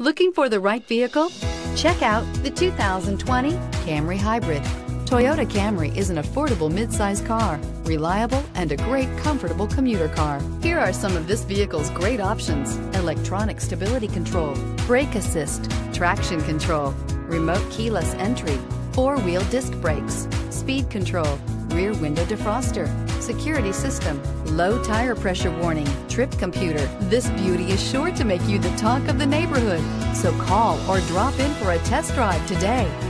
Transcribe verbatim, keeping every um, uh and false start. Looking for the right vehicle? Check out the two thousand twenty Camry Hybrid. Toyota Camry is an affordable midsize car, reliable and a great comfortable commuter car. Here are some of this vehicle's great options: electronic stability control, brake assist, traction control, remote keyless entry, four-wheel disc brakes, speed control, rear window defroster, security system, low tire pressure warning, trip computer. This beauty is sure to make you the talk of the neighborhood. So call or drop in for a test drive today.